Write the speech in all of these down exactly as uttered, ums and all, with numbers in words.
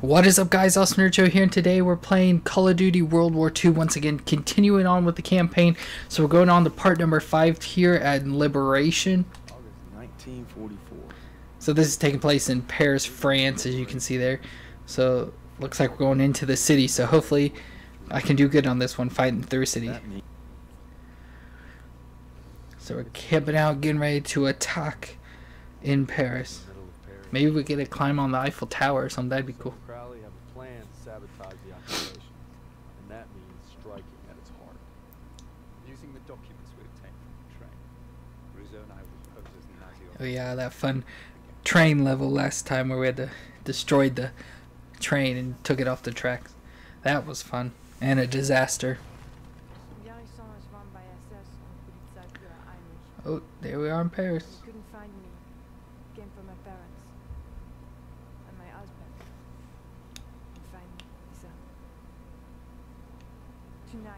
What is up, guys? Austin Ercho here, and today we're playing Call of Duty World War Two once again, continuing on with the campaign. So we're going on to part number five here at Liberation. August nineteen forty-four. So this is taking place in Paris, France, as you can see there. So looks like we're going into the city, so hopefully I can do good on this one, fighting through city. So we're camping out, getting ready to attack in Paris. Maybe we get a climb on the Eiffel Tower or something. That'd be cool. So Crowley have a plan to sabotage the operation, and that means striking at its heart. Using the documents we obtained from the train, Russo and I will pose as an ideal. Oh yeah, that fun train level last time where we had to destroyed the train and took it off the tracks. That was fun and a disaster. Oh, there we are in Paris. You couldn't find me. Came from my parents. And my husband. And finally, Lisa. Tonight.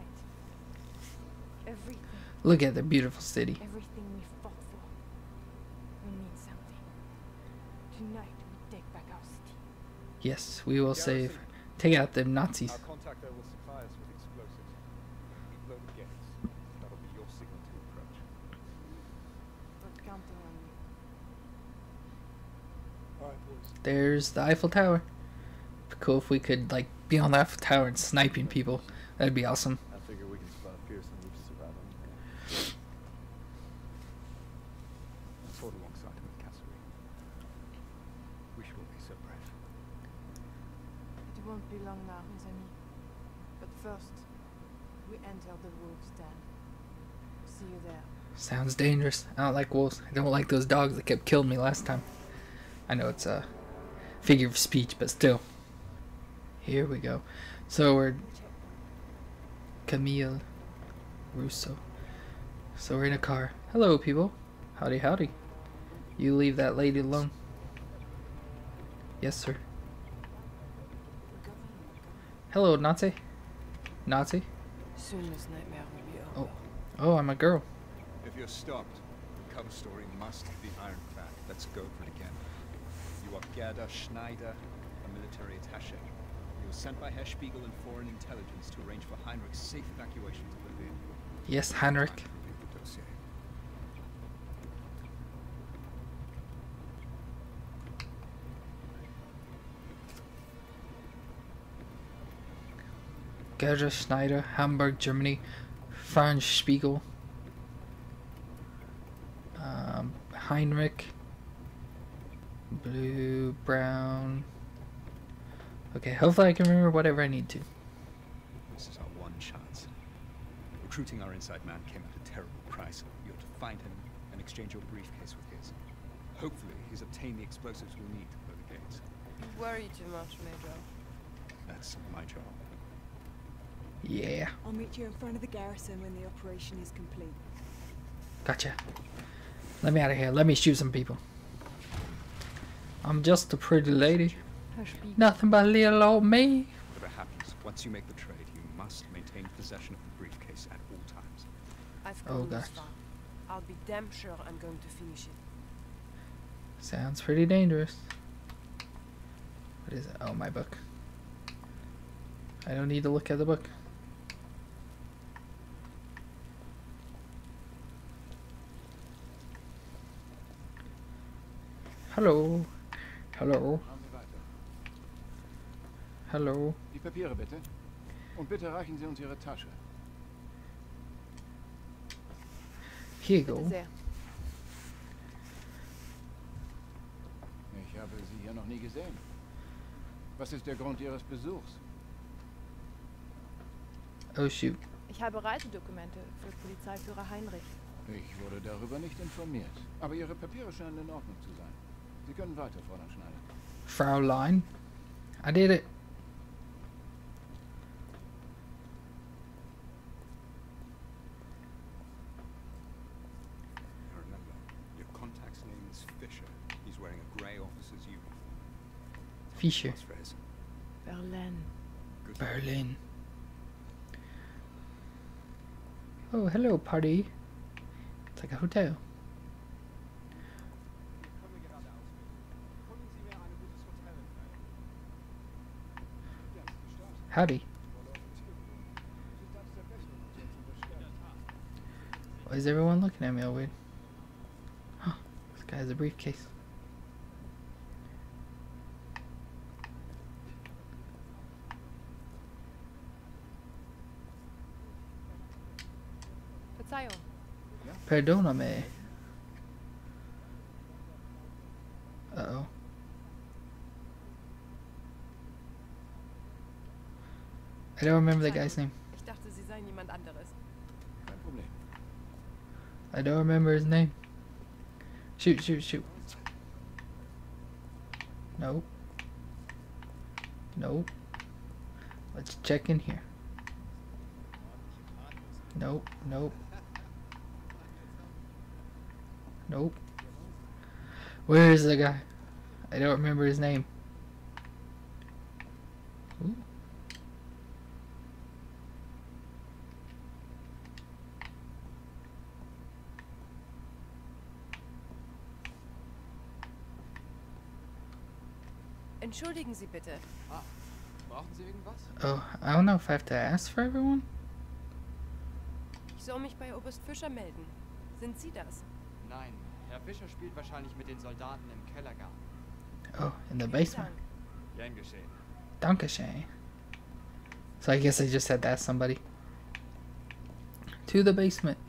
Everything. Look at the beautiful city. Everything we fought for. We need something. Tonight we take back our city. Yes, we will save. Take out the Nazis. Our contact there will supply us with explosives. We blow the gates. That'll be your signal to approach. There's the Eiffel Tower. It'd be cool if we could like be on the Eiffel Tower and sniping people. That'd be awesome. I figure we can survive Pierce and we can survive anything. Let's hold alongside him with Casserie. We should all be so brave. It won't be long now, mes amis. But first, we enter the wolves' den. See you there. Sounds dangerous. I don't like wolves. I don't like those dogs that kept killing me last time. I know it's a figure of speech, but still. Here we go. So we're Camille Russo. So we're in a car. Hello, people. Howdy, howdy. You leave that lady alone. Yes, sir. Hello, Nazi. Nazi. Oh, oh, I'm a girl. If you're stopped, the cover story must be ironclad. Let's go for it again. You are Gerda Schneider, a military attaché. You were sent by Herr Spiegel and foreign intelligence to arrange for Heinrich's safe evacuation to Berlin. Yes, Heinrich. Gerda Schneider, Hamburg, Germany. Franz Spiegel. Um, Heinrich. Blue, brown. Okay, hopefully I can remember whatever I need to. This is our one chance. Recruiting our inside man came at a terrible price. You have to find him and exchange your briefcase with his. Hopefully he's obtained the explosives we need to blow the gates. You worry too much, Major. That's my job. Yeah. I'll meet you in front of the garrison when the operation is complete. Gotcha. Let me out of here. Let me shoot some people. I'm just a pretty lady. Nothing but little old me. Whatever happens, once you make the trade, you must maintain possession of the briefcase at all times. I've come oh, this far. I'll be damn sure I'm going to finish it. Sounds pretty dangerous. What is it? Oh, my book. I don't need to look at the book. Hello. Hello. Hello. Die Papiere bitte. Und bitte reichen Sie uns Ihre Tasche. Here you go. Ich habe Sie hier noch nie gesehen. Was ist der Grund Ihres Besuchs? Oh shoot. Ich habe Reisedokumente für Polizeiführer Heinrich. Ich wurde darüber nicht informiert, aber Ihre Papiere scheinen in Ordnung zu sein. Sie können weiter, Fräulein Schneider. Fraulein? I did it. Now remember, your contact's name is Fischer. He's wearing a grey officer's uniform. Fischer. Berlin. Berlin. Oh, hello, party. It's like a hotel. Howdy. Why is everyone looking at me all weird? Huh, this guy has a briefcase. Perdóname. Uh-oh. I don't remember the guy's name. I don't remember his name. Shoot, shoot, shoot. Nope. Nope. Let's check in here. Nope, nope. Nope. Where is the guy? I don't remember his name. Ooh. Entschuldigen Sie bitte. Oh, I don't know if I have to ask for everyone. Ich soll mich bei Oberst Fischer melden. Sind Sie das? Nein, Herr Fischer spielt wahrscheinlich mit den Soldaten im Kellergarten. Oh, in the basement. Gern geschehen. Danke schön. So I guess I just had to ask somebody. To the basement.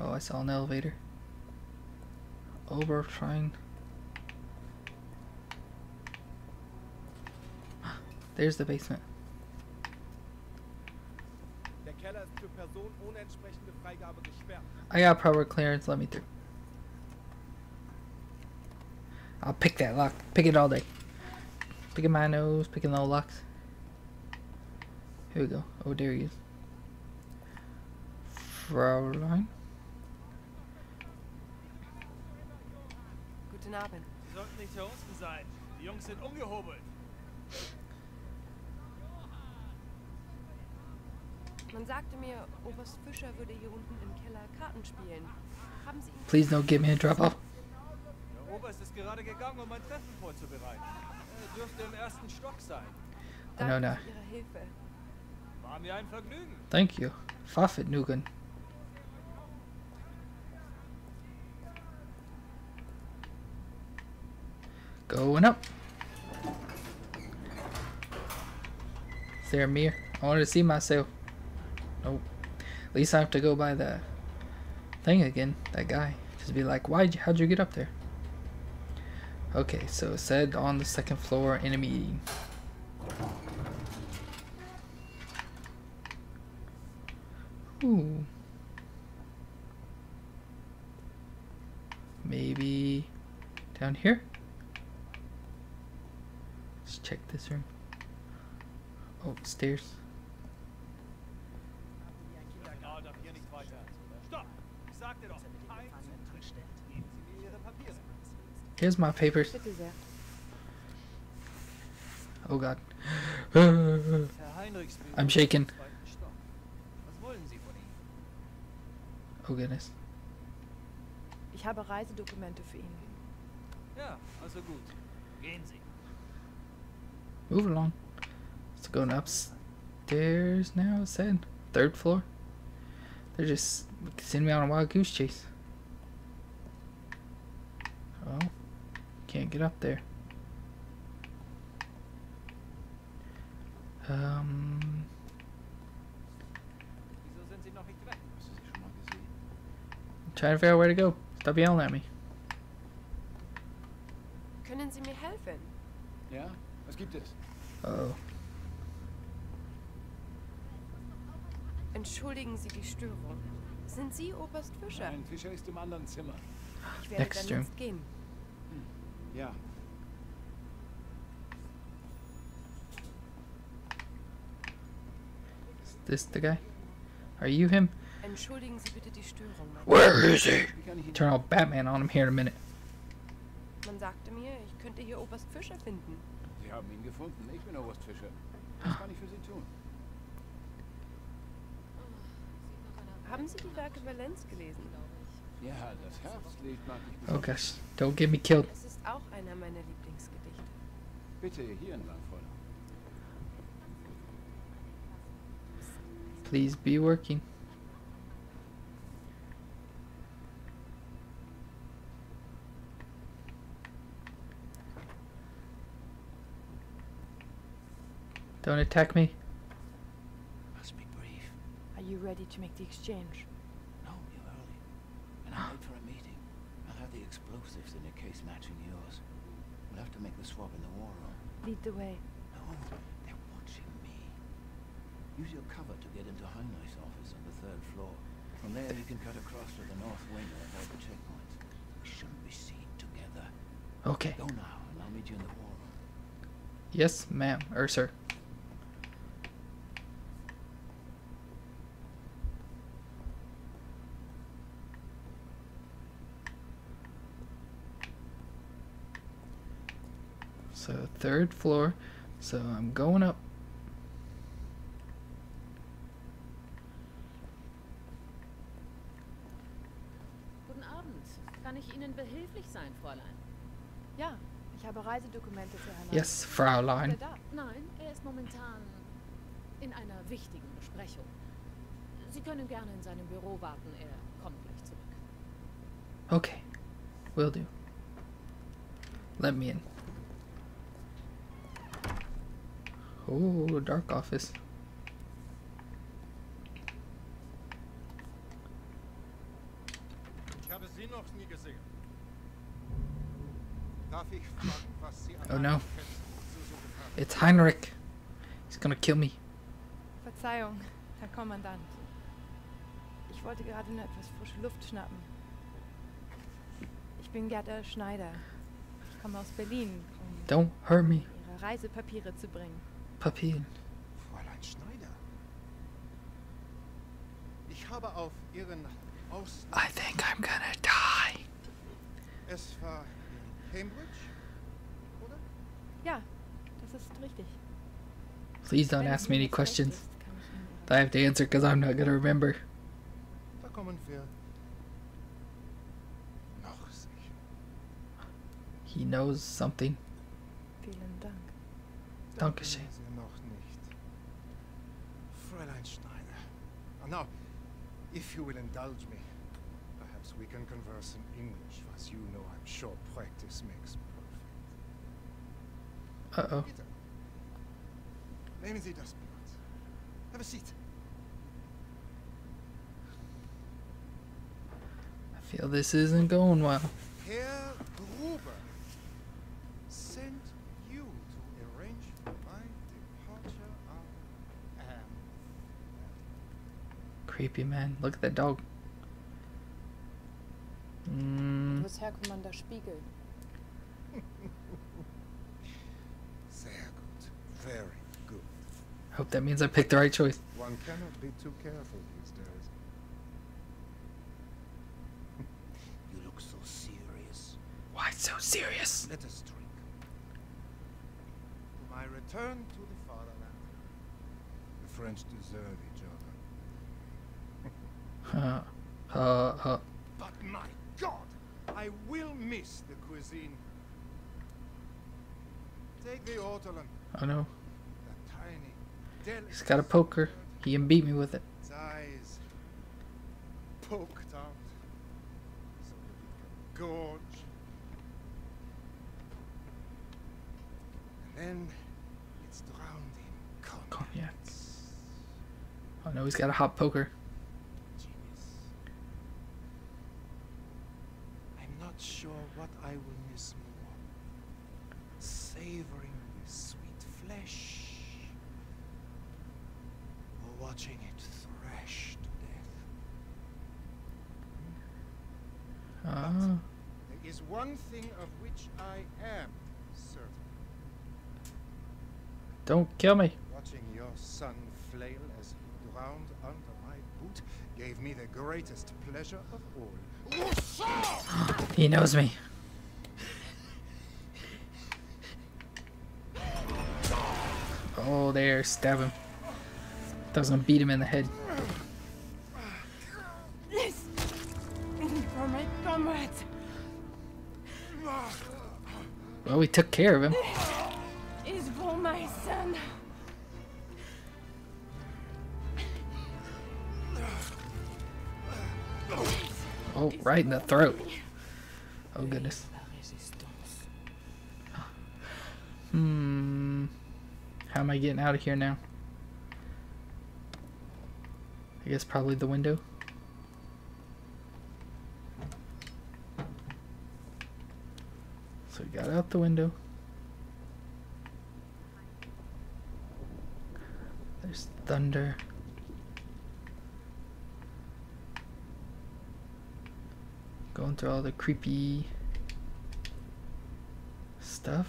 Oh, I saw an elevator. Over trying. There's the basement. I got proper clearance, let me through. I'll pick that lock. Pick it all day. Picking my nose, picking the old locks. Here we go. Oh, there he is. Fraulein. Guten Abend. Sie sollten nicht hier unten sein. Die Jungs sind umgehobelt. Man sagte mir, Oberst Fischer würde hier unten im Keller Karten spielen. Haben Sie ihn? Please don't give me a drop-off. Der Oberst ist gerade gegangen, um ein Treffen vorzubereiten. Er dürfte im ersten Stock sein. Danke no, no. für Ihre Hilfe. War mir ein Vergnügen. Thank you. Vergnügen. Going up. Is there a mirror? I wanted to see myself. Nope. At least I have to go by the thing again, that guy. Just be like, why'd you, how'd you get up there? Okay, so it said on the second floor, enemy. Ooh. Maybe down here? Let's check this room. Oh, stairs. Here's my papers. Oh God. I'm shaking. Oh goodness. Ich habe Reisedokumente für ihn. Ja, also gut. Gehen Sie. Move along. It's going upstairs now, it said. Third floor. They're just sending me on a wild goose chase. Oh. Can't get up there. Um. I'm trying to figure out where to go. Stop yelling at me. Können Sie mir helfen? Ja, was gibt es? Oh. Entschuldigen Sie die Störung. Sind Sie Oberst Fischer? Nein, Fischer ist im anderen Zimmer. Ich werde Next dann jetzt gehen. Yeah. Is this the guy? Are you him? Where is he? Turn all Batman on him here in a minute. Man sagte mir, ich könnte hier Oberst Fischer finden. Sie haben ihn gefunden. Ich bin Oberst Fischer. Was kann ich für Sie tun? Haben Sie die Werke Valenz gelesen? Ja, das Herbstlied mag ich. Oh gosh, don't get me killed. Es ist auch einer meiner Lieblingsgedichte. Bitte hier entlang folgen. Please be working. Don't attack me. Must be brief. Are you ready to make the exchange? No, you're early. And I'm late for a meeting. I'll have the explosives in a case matching yours. We'll have to make the swap in the war room. Lead the way. No, they're watching me. Use your cover to get into Heinrich's office on the third floor. From there you can cut across to the north wing and avoid the checkpoints. We shouldn't be seen together. Okay. Go now, and I'll meet you in the war room. Yes, ma'am. Or sir. So third floor, so I'm going up. Guten Abend. Kann ich Ihnen behilflich sein, Fräulein? Ja, ich habe Reisedokumente für Herrn. Yes, Fräulein. Ist er da? Nein, er ist momentan in einer wichtigen Besprechung. Sie können gerne in seinem Büro warten, er kommt gleich zurück. Okay, will do. Let me in. Oh, dark office. Oh no. It's Heinrich. He's gonna kill me. Verzeihung, Herr Kommandant. Ich wollte gerade nur etwas frische Luft schnappen. Ich bin Gerda Schneider. Ich komme aus Berlin, um Don't hurt me. Ihre Reisepapiere zu bringen. Papieren. Fräulein Schneider. Ich habe auf Ihren Ausland. I think I'm gonna die. Es war Cambridge, oder? Ja, das ist richtig. Please don't ask me any questions. I have to answer because I'm not gonna remember. Da kommen wir. Noch sicher. He knows something. Vielen Dank. Dankeschön. Fräulein Schneider. Now, if you will indulge me, perhaps we can converse in English, as you know, I'm sure practice makes perfect. Uh-oh. Nehmen Sie das Blatt. Have a seat. I feel this isn't going well. Herr Gruber sent you to arrange my departure of Am. Creepy man, look at that dog. Mm. It was Herr Commander Spiegel. Sehr good, very good. I hope that means I picked the right choice. One cannot be too careful these days. You look so serious. Why so serious? Let us drink. My return to the fatherland. The French deserve each other. uh, uh, uh. But my God, I will miss the cuisine. Take the ortolan. Oh no. The tiny, he's got a poker. He can beat me with it. His eyes poked out so that he can gorge. And then it's drowned in cognac. Cognac. Oh no, he's got a hot poker. Genius. I'm not sure what I will miss more. Savoring the sweet flesh or watching it thrash to death. Ah. But there is one thing of which I am certain. Don't kill me. Watching your son flail as he drowned under my boot gave me the greatest pleasure of all. He knows me. Oh, there, stab him. Doesn't beat him in the head. This for my comrades. Well, we took care of him. Oh, right in the throat. Oh, goodness. Hmm. How am I getting out of here now? I guess probably the window. So we got out the window. There's thunder. Going through all the creepy stuff.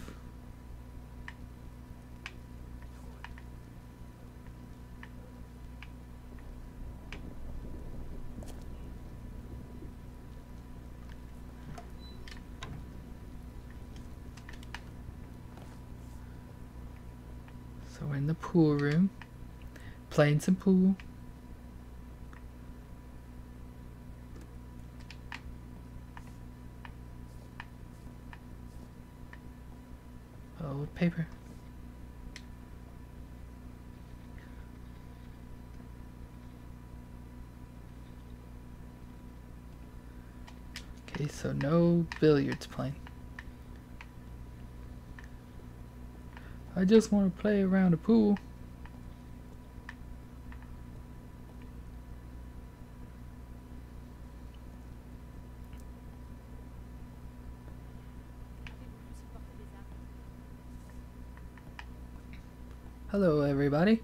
So we're in the pool room, playing some pool. Oh, paper. Okay, so no billiards playing. I just want to play around a pool. Hello, everybody.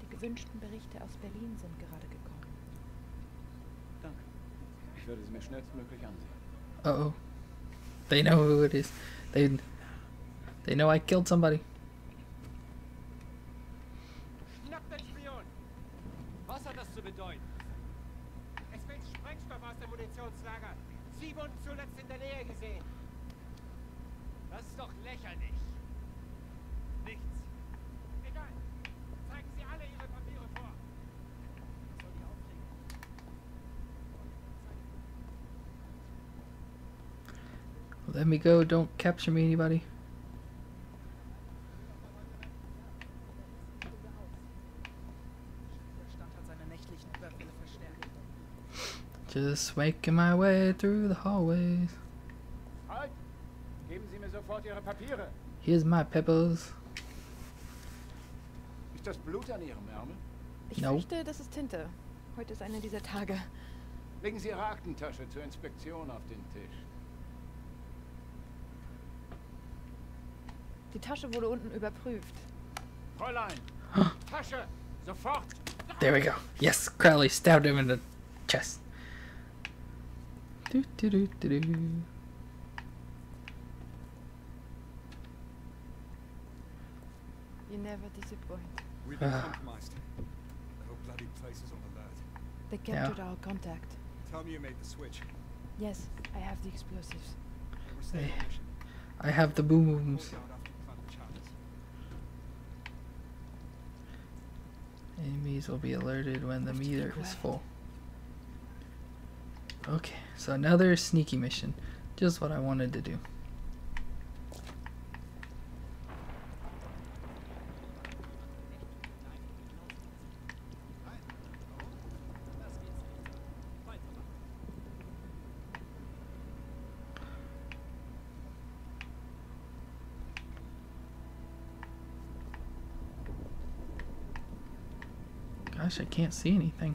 Die gewünschten Berichte aus Berlin sind gerade gekommen. Danke. Ich würde sie mir schnellstmöglich ansehen. Uh-oh. They know who it is. They they know I killed somebody. Schnappt den Spion. Was hat das zu bedeuten? Es fällt Sprengstoff aus dem Munitionslager. Sie wurden zuletzt in der Nähe gesehen. Das ist doch lächerlich. Nichts. Egal. Zeigen Sie alle Ihre Papiere vor. Was soll die aufregen? Let me go, don't capture me, anybody. Just making my way through the hallways. Here's my pebbles. Ist das Blut an Ihrem Ärmel? Ich fürchte, das ist Tinte. Heute ist einer dieser Tage. Legen Sie Ihre Aktentasche zur Inspektion auf den Tisch. Die Tasche wurde unten überprüft. Fräulein! Tasche! Sofort! There we go. Yes, Crowley stabbed him in the chest. Do, do, do, do, do. You never disappoint. We've been compromised. The whole bloody place is on alert. They captured yeah. our contact. Tell me you made the switch. Yes, I have the explosives. Hey, I have the boom booms. Enemies will be alerted when the meter is full. Okay, so another sneaky mission. Just what I wanted to do. Gosh, I can't see anything.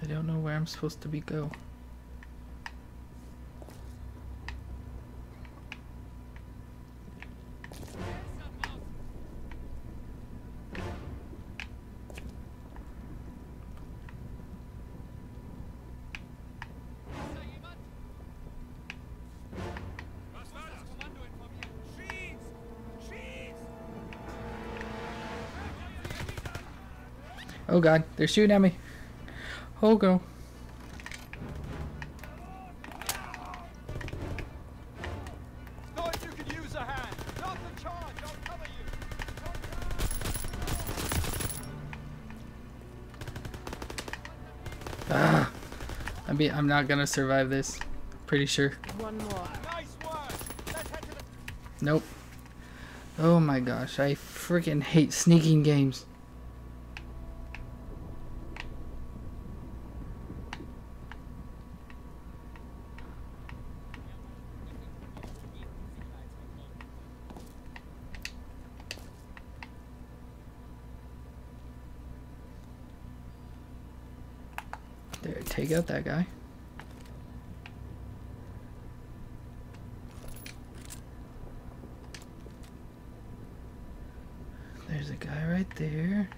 I don't know where I'm supposed to be go. Oh god, they're shooting at me. Oh go. Ah, I'm be I'm not gonna survive this. pretty sure. One more. Nice work. Let's head to the... Nope. Oh my gosh, I freaking hate sneaking games. There, take out that guy. There's a guy right there.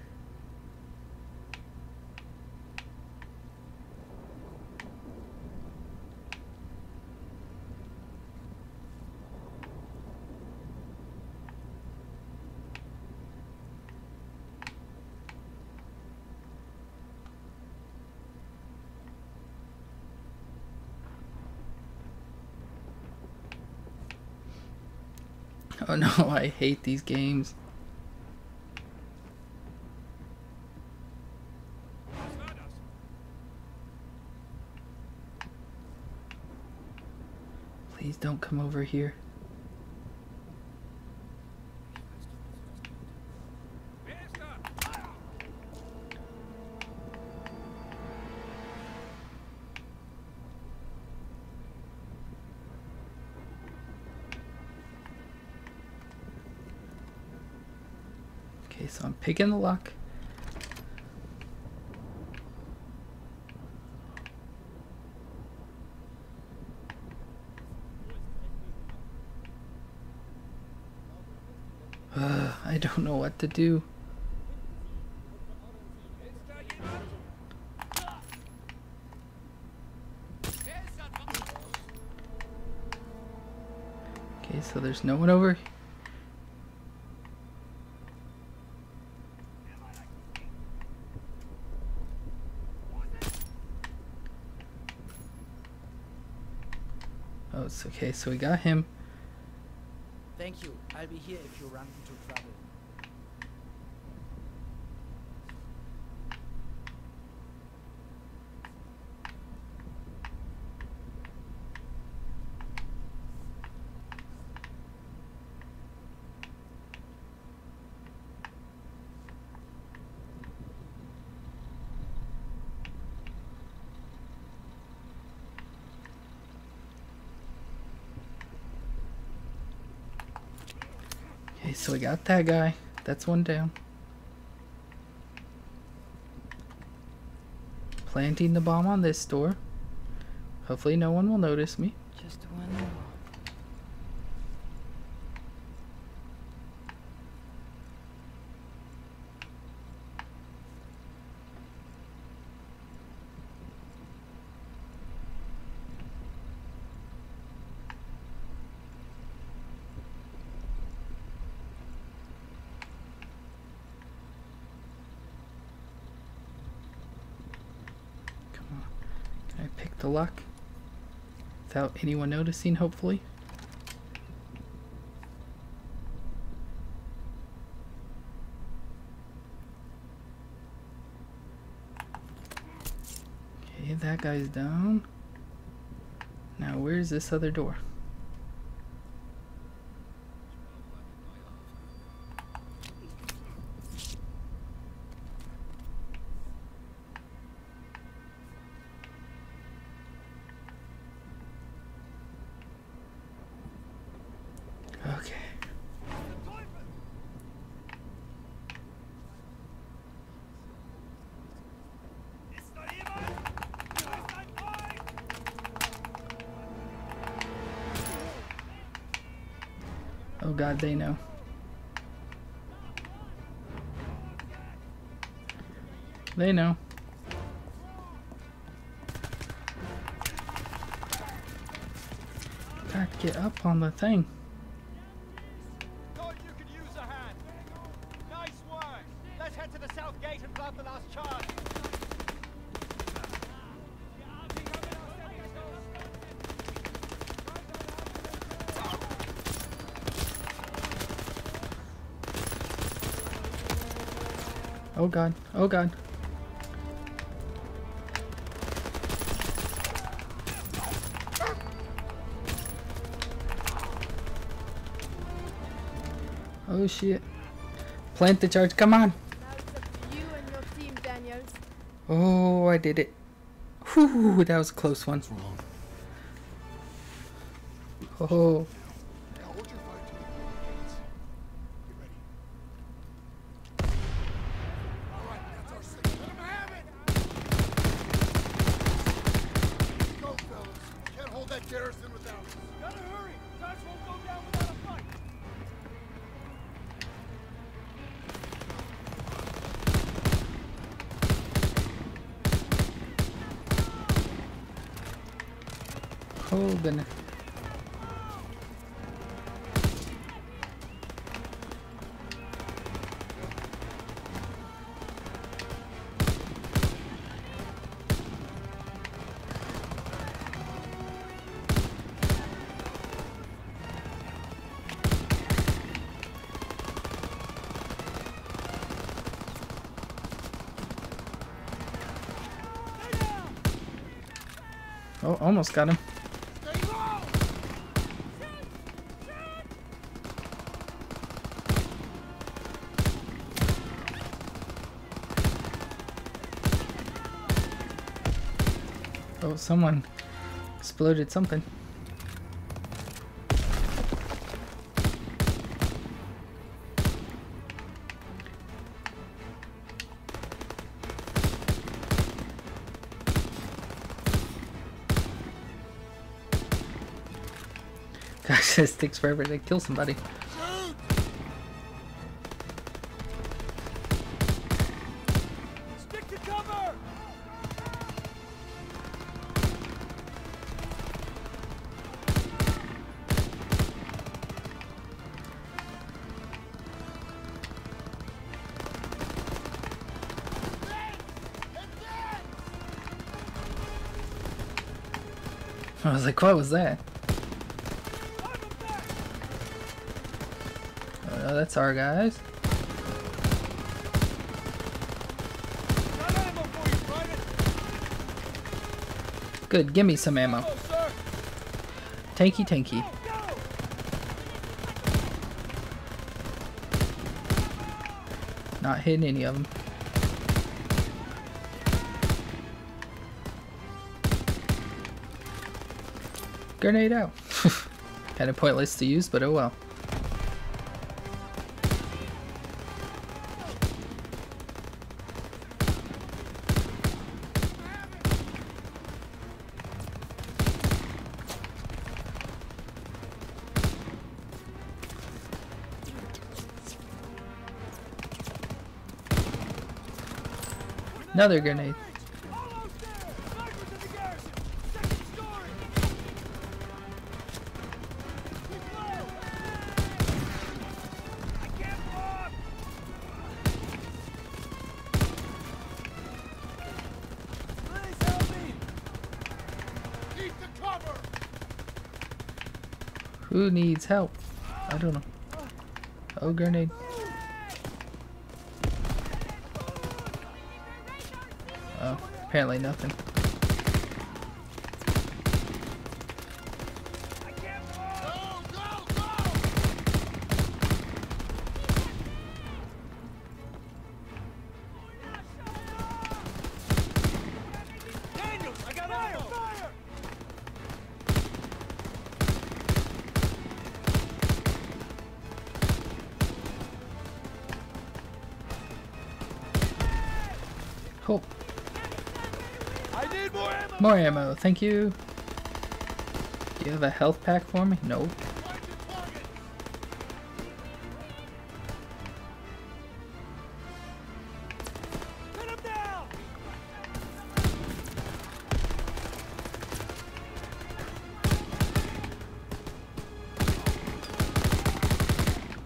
Oh no, I hate these games. Please don't come over here. Okay, so I'm picking the lock. Uh, I don't know what to do. Okay, so there's no one over here. Oh, it's okay, so we got him. Thank you. I'll be here if you run into trouble. So we got that guy. That's one down. Planting the bomb on this door. Hopefully no one will notice me. Just one more. I picked the lock without anyone noticing, hopefully. Okay, that guy's down. Now, where's this other door? Okay. Oh God, they know. They know. God, get up on the thing. Oh God, oh God. Oh shit. Plant the charge. Come on. Now it's up to you and your team, Daniels. Oh, I did it. Whew, that was a close one. Oh. Oh, goodness. Oh, almost got him. Oh, someone exploded something. Gosh, this takes forever to kill somebody. I was like, what was that? Oh, that's our guys. Good, give me some ammo. Tanky, tanky. Not hitting any of them. Grenade out. Kind of pointless to use, but oh well. Another grenade. Who needs help? I don't know. Oh, grenade. Oh, apparently nothing. Cool. I need more ammo. More ammo, thank you. Do you have a health pack for me? No.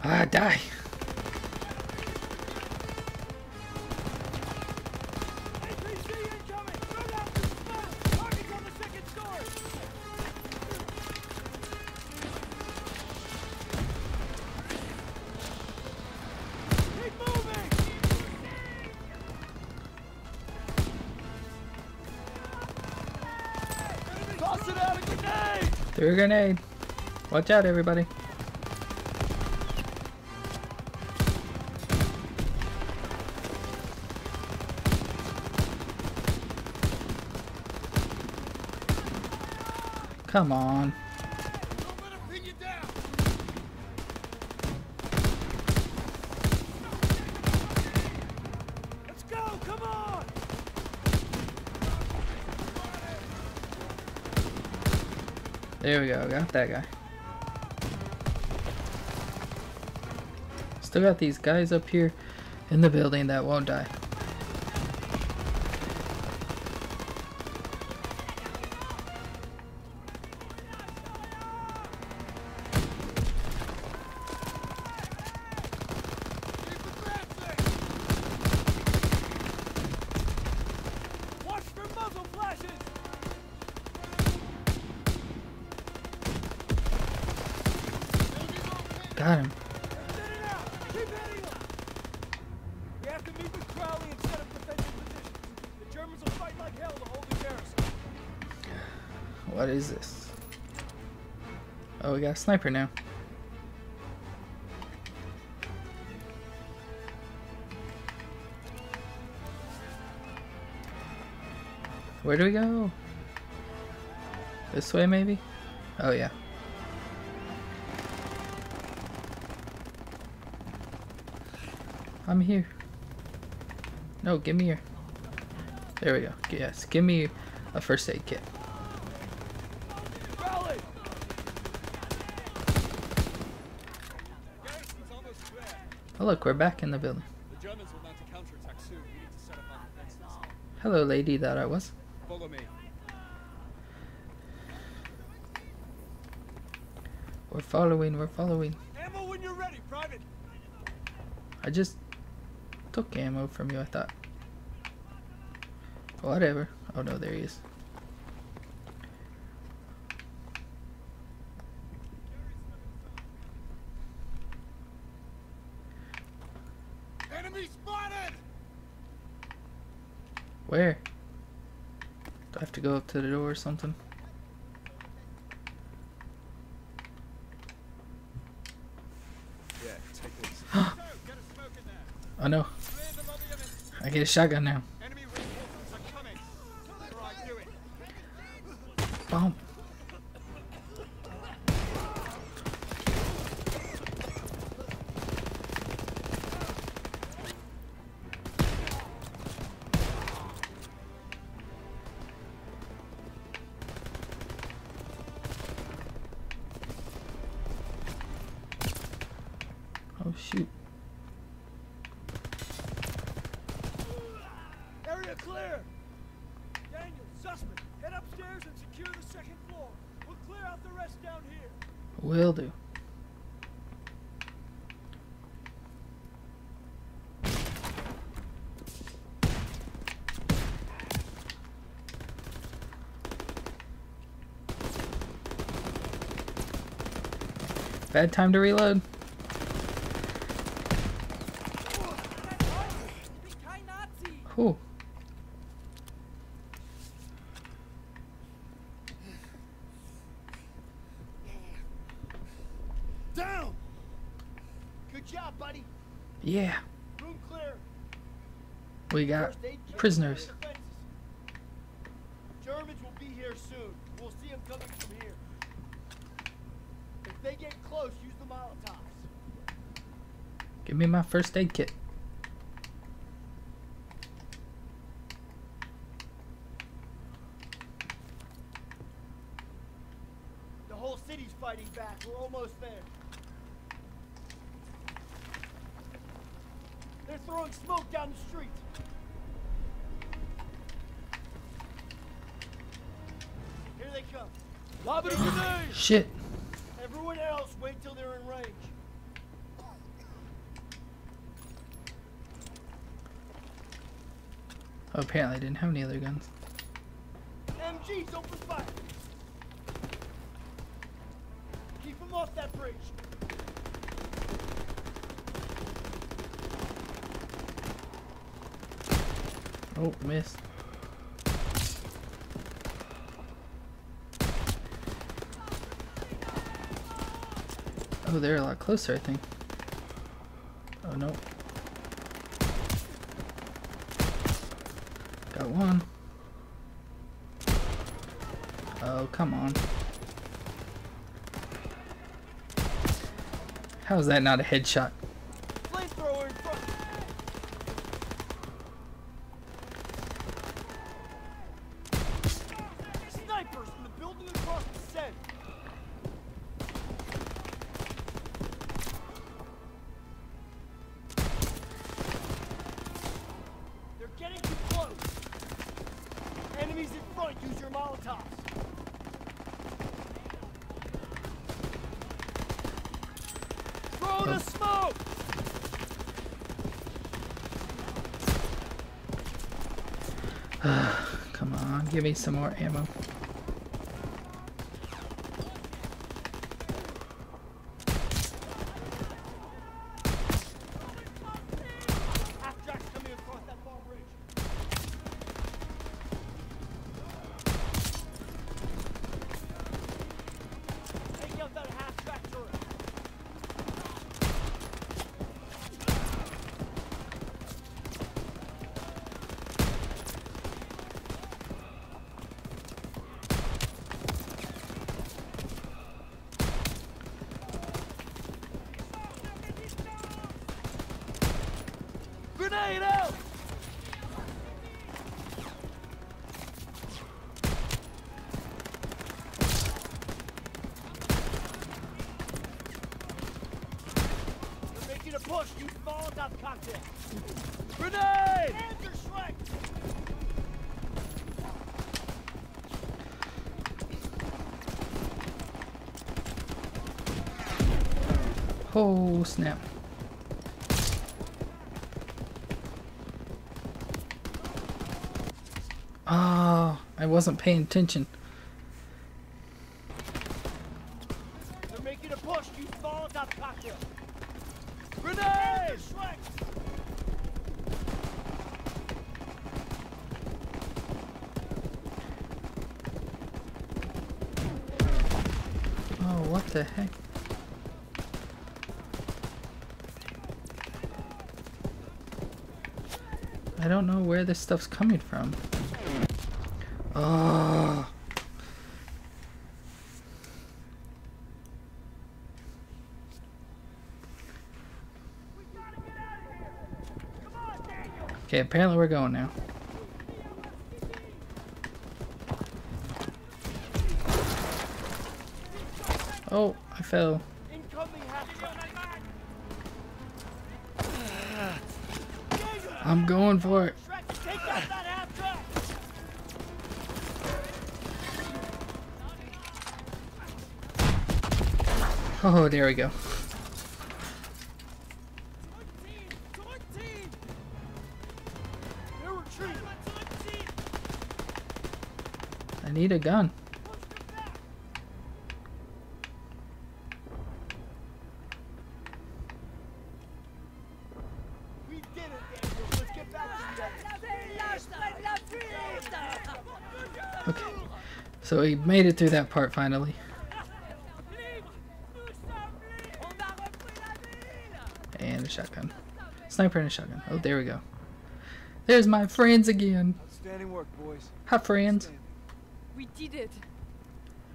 Ah, die. Threw a grenade. Watch out, everybody. Come on. There we go, got that guy. Still got these guys up here in the building that won't die. Got him. We have to meet with Crowley and set up defensive positions. The Germans will fight like hell to hold the garrison. What is this? Oh, we got a sniper now. Where do we go? This way maybe? Oh yeah. I'm here. No, give me your... There we go. Yes, give me a first aid kit. Oh look, we're back in the building. Hello, lady that I was. Follow me. We're following, we're following. Ammo when you're ready, private. I just... took ammo from you, I thought. Whatever. Oh no, there he is. Enemy spotted! Where? Do I have to go up to the door or something? Yeah, take this. Oh no. I get a shotgun now. Bomb. Oh shoot. Clear! Daniels, Sussman, head upstairs and secure the second floor. We'll clear out the rest down here. Will do. Bad time to reload. Cool. Yeah. Room clear. We got prisoners. Germans will be here soon. We'll see them coming from here. If they get close, use the Molotovs. Give me my first aid kit. The whole city's fighting back. We're almost there. They're throwing smoke down the street. Here they come. Lob it a grenade. Shit. Everyone else, wait till they're in range. Oh, apparently I didn't have any other guns. M Gs, open fire. Keep them off that bridge. Oh, missed. Oh, they're a lot closer, I think. Oh, no. Got one. Oh, come on. How is that not a headshot? Give me some more ammo. Oh snap. Ah, oh, I wasn't paying attention. They're making a push, you fall that cocktail. Grenade! Oh, what the heck? I don't know where this stuff's coming from. Oh. Okay, apparently we're going now. Oh, I fell. I'm going for it. Oh, there we go. I need a gun. So we made it through that part finally. And a shotgun. Sniper and a shotgun. Oh, there we go. There's my friends again. Outstanding work, boys. Hi, friends. We did it.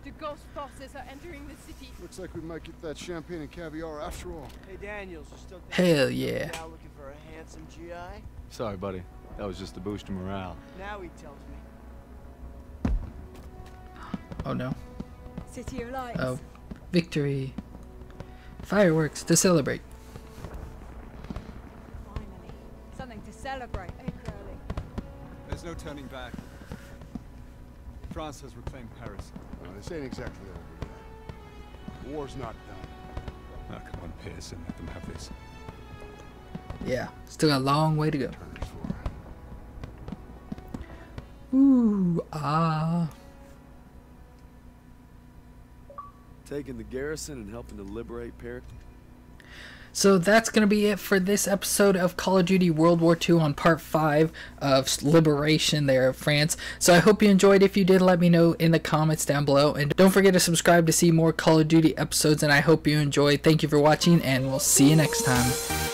The ghost forces are entering the city. Looks like we might get that champagne and caviar after all. Hey, Daniels, you still hell yeah. Now looking for a handsome G I? Sorry, buddy. That was just a boost of morale. Now he tells me. Oh no. City of lights. Oh. Victory. Fireworks to celebrate. Finally. Something to celebrate, eh, Crowley? There's no turning back. France has reclaimed Paris. No, this ain't exactly over yet. The war's not done. Oh, come on, Pearson. Let them have this. Yeah. Still got a long way to go. Ooh. Ah. Taking the garrison and helping to liberate Paris. So that's going to be it for this episode of Call of Duty World War Two on part five of Liberation there of France. So I hope you enjoyed. If you did, let me know in the comments down below. And don't forget to subscribe to see more Call of Duty episodes. And I hope you enjoyed. Thank you for watching, and we'll see you next time.